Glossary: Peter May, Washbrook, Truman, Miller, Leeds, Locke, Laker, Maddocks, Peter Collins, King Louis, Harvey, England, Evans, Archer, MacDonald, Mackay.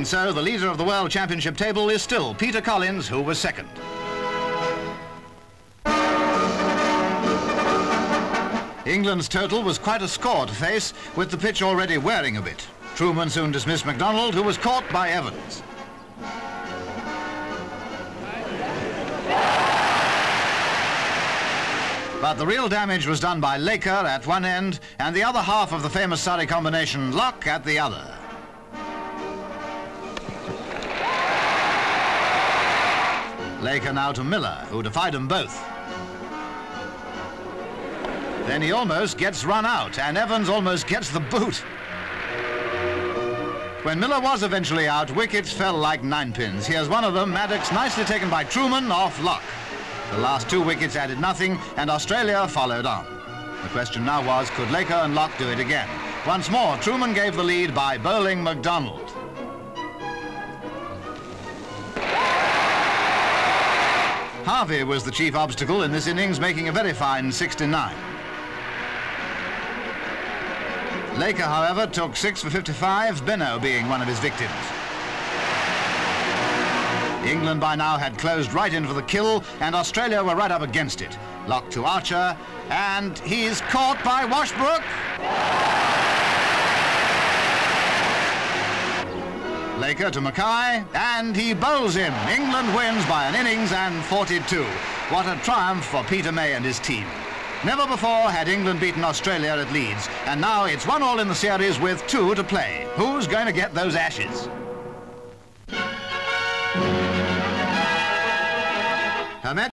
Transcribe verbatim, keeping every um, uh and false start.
And so the leader of the World Championship table is still Peter Collins, who was second. England's total was quite a score to face, with the pitch already wearing a bit. Truman soon dismissed MacDonald, who was caught by Evans. But the real damage was done by Laker at one end and the other half of the famous Surrey combination, Locke, at the other. Laker now to Miller, who defied them both. Then he almost gets run out, and Evans almost gets the boot. When Miller was eventually out, wickets fell like ninepins. Here's one of them, Maddocks, nicely taken by Truman, off Locke. The last two wickets added nothing, and Australia followed on. The question now was, could Laker and Locke do it again? Once more, Truman gave the lead by bowling MacDonald. Harvey was the chief obstacle in this innings, making a very fine sixty-nine. Laker, however, took six for fifty-five, Benno being one of his victims. England by now had closed right in for the kill, and Australia were right up against it. Locke to Archer, and he's caught by Washbrook. Laker to Mackay, and he bowls him. England wins by an innings and forty-two. What a triumph for Peter May and his team. Never before had England beaten Australia at Leeds, and now it's one all in the series with two to play. Who's going to get those ashes? Her